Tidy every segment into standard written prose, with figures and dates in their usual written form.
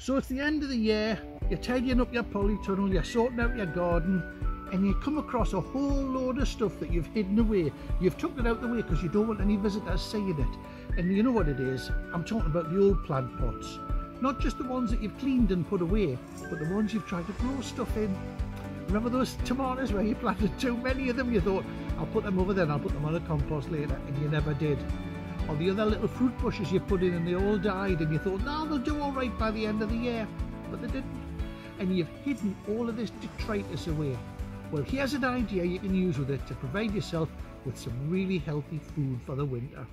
So it's the end of the year, you're tidying up your polytunnel, you're sorting out your garden, and you come across a whole load of stuff that you've hidden away. You've tucked it out the way because you don't want any visitors seeing it. And you know what it is, I'm talking about the old plant pots. Not just the ones that you've cleaned and put away, but the ones you've tried to grow stuff in. Remember those tomatoes where you planted too many of them? You thought, I'll put them over then, I'll put them on a compost later, and you never did. Or the other little fruit bushes you put in and they all died, and you thought, no, they'll do all right by the end of the year, but they didn't. And you've hidden all of this detritus away. Well, here's an idea you can use with it to provide yourself with some really healthy food for the winter.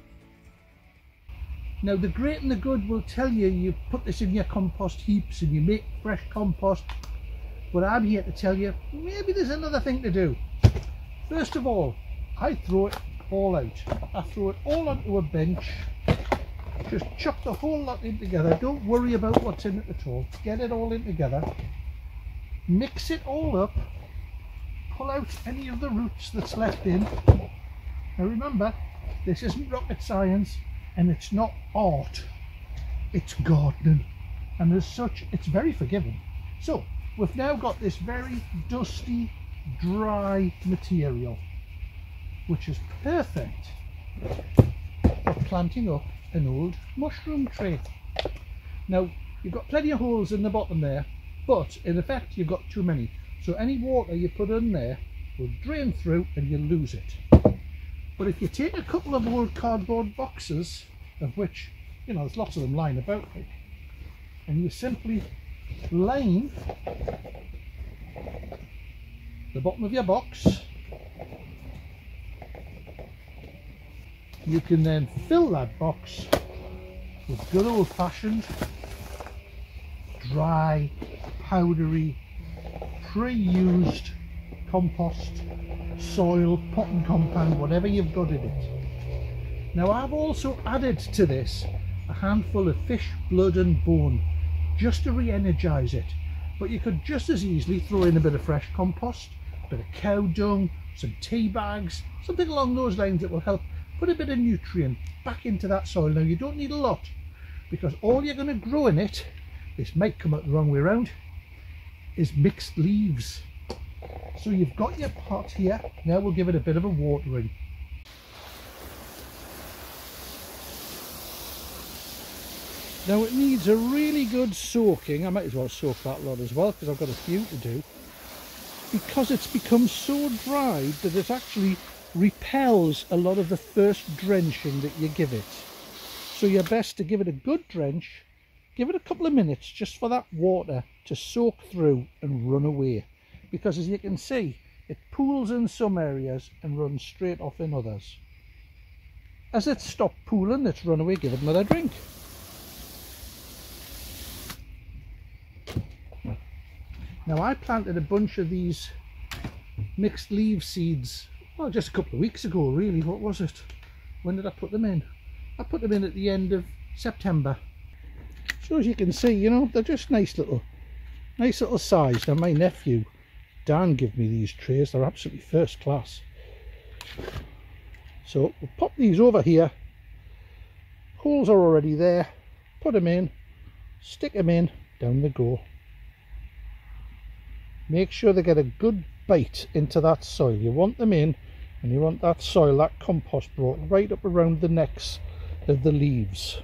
Now, the great and the good will tell you you put this in your compost heaps and you make fresh compost, but I'm here to tell you maybe there's another thing to do. First of all, I throw it all out. I throw it all onto a bench, just chuck the whole lot in together. Don't worry about what's in it at all. Get it all in together, mix it all up, pull out any of the roots that's left in. Now remember, this isn't rocket science. And it's not art, it's gardening, and as such it's very forgiving. So we've now got this very dusty, dry material which is perfect for planting up an old mushroom tree. Now you've got plenty of holes in the bottom there, but in effect you've got too many, so any water you put in there will drain through and you'll lose it. But if you take a couple of old cardboard boxes, of which, you know, there's lots of them lying about, and you simply line the bottom of your box, you can then fill that box with good old-fashioned, dry, powdery, pre-used compost, soil, potting compound, whatever you've got in it. Now I've also added to this a handful of fish blood and bone just to re-energise it, but you could just as easily throw in a bit of fresh compost, a bit of cow dung, some tea bags, something along those lines that will help put a bit of nutrient back into that soil. Now you don't need a lot, because all you're going to grow in it, this might come out the wrong way around, is mixed leaves. So you've got your pot here, now we'll give it a bit of a watering. Now it needs a really good soaking. I might as well soak that lot as well because I've got a few to do. Because it's become so dried that it actually repels a lot of the first drenching that you give it. So you're best to give it a good drench, give it a couple of minutes just for that water to soak through and run away. Because as you can see, it pools in some areas and runs straight off in others. As it's stopped pooling, it's run away, give it another drink. Now I planted a bunch of these mixed leaf seeds, well, just a couple of weeks ago really. What was it? When did I put them in? I put them in at the end of September. So as you can see, you know, they're just nice little size. Now my nephew Dan gave me these trays, they're absolutely first class. So we'll pop these over here, holes are already there, put them in, stick them in, down they go. Make sure they get a good bite into that soil. You want them in, and you want that soil, that compost, brought right up around the necks of the leaves.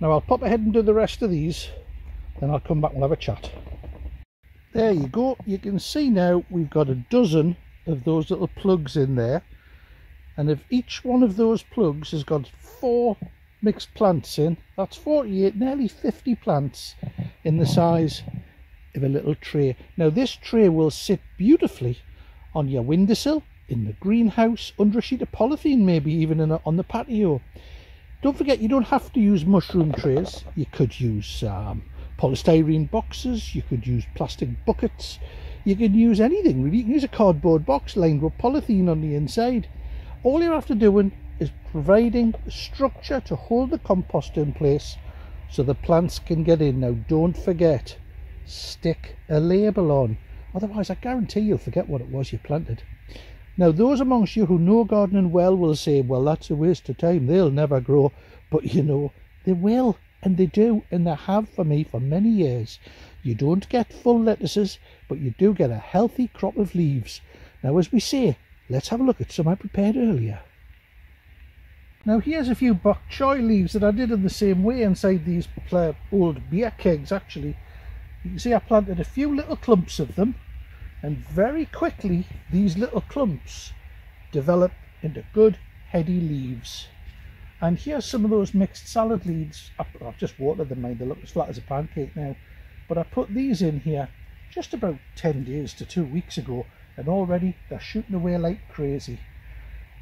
Now I'll pop ahead and do the rest of these, then I'll come back and we'll have a chat. There you go, you can see now we've got a dozen of those little plugs in there, and if each one of those plugs has got 4 mixed plants in, that's 48, nearly 50 plants in the size of a little tray. Now this tray will sit beautifully on your windowsill, in the greenhouse, under a sheet of polythene, maybe even on the patio. Don't forget, you don't have to use mushroom trays, you could use polystyrene boxes, you could use plastic buckets, you could use anything really. You can use a cardboard box lined with polythene on the inside. All you're after doing is providing a structure to hold the compost in place so the plants can get in. Now don't forget, stick a label on, otherwise I guarantee you'll forget what it was you planted. Now those amongst you who know gardening well will say, well, that's a waste of time, they'll never grow, but you know they will. And they do, and they have for me for many years. You don't get full lettuces, but you do get a healthy crop of leaves. Now, as we say, let's have a look at some I prepared earlier. Now, here's a few bok choy leaves that I did in the same way inside these old beer kegs, actually. You can see I planted a few little clumps of them, and very quickly these little clumps develop into good heady leaves. And here's some of those mixed salad leaves. I've just watered them, mind, they look as flat as a pancake now, but I put these in here just about 10 days to 2 weeks ago, and already they're shooting away like crazy.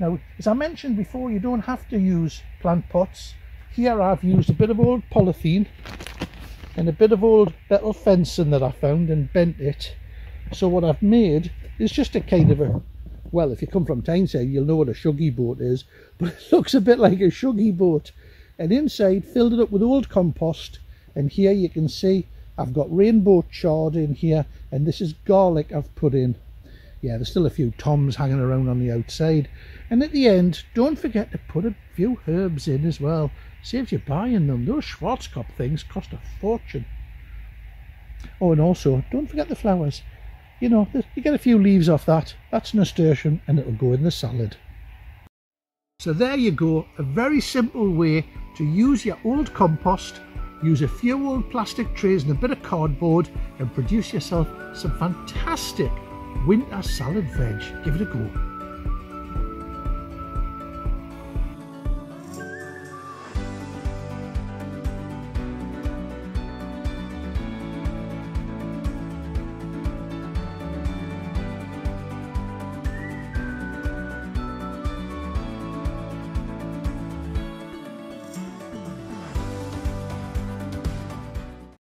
Now, as I mentioned before, you don't have to use plant pots. Here I've used a bit of old polythene and a bit of old metal fencing that I found and bent it. So what I've made is just a kind of a, well, if you come from Tyneside you'll know what a shuggy boat is, but it looks a bit like a shuggy boat. And inside, filled it up with old compost, and here you can see I've got rainbow chard in here, and this is garlic I've put in. Yeah, there's still a few toms hanging around on the outside. And at the end, don't forget to put a few herbs in as well. See if you're buying them. Those Schwarzkopf things cost a fortune. Oh, and also, don't forget the flowers. You know, you get a few leaves off that. That's nasturtium, and it'll go in the salad. So there you go. A very simple way to use your old compost. Use a few old plastic trays and a bit of cardboard and produce yourself some fantastic winter salad veg. Give it a go.